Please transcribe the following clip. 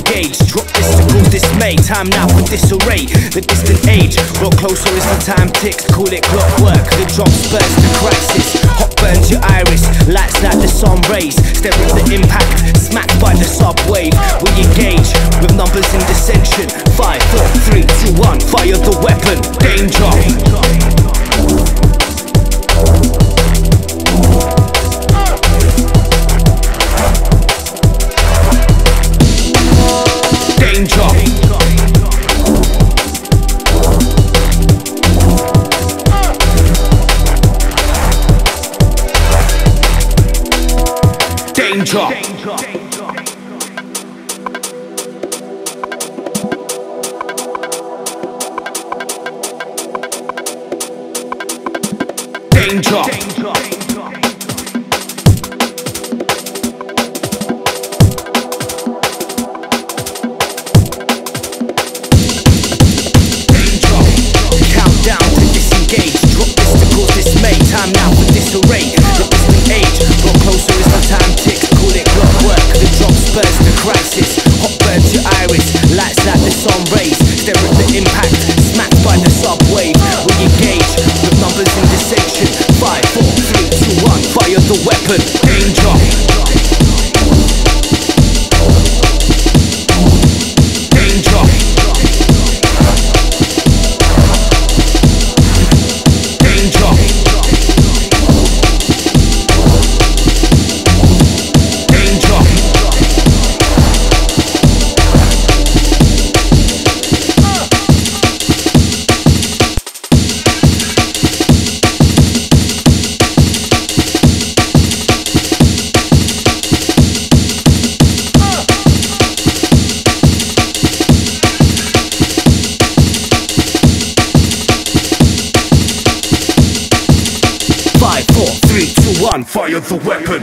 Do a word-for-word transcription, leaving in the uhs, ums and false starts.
disengage. Drop this single dismay. Time now for disarray. The distant age. Roll closer as the time ticks. Call it clockwork. The drop spurs the crisis. Hot burns your iris. Lights like the sun rays. Stare at the impact. Smacked by the subwave. We engage with numbers in dissension. Five, four, three, two, one. Fire the weapon. Danger. Danger. Danger. Danger. Danger. Danger. Danger. Danger. Danger. One, fire the weapon.